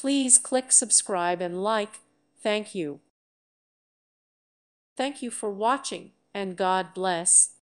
Please click subscribe and like. Thank you. Thank you for watching, and God bless.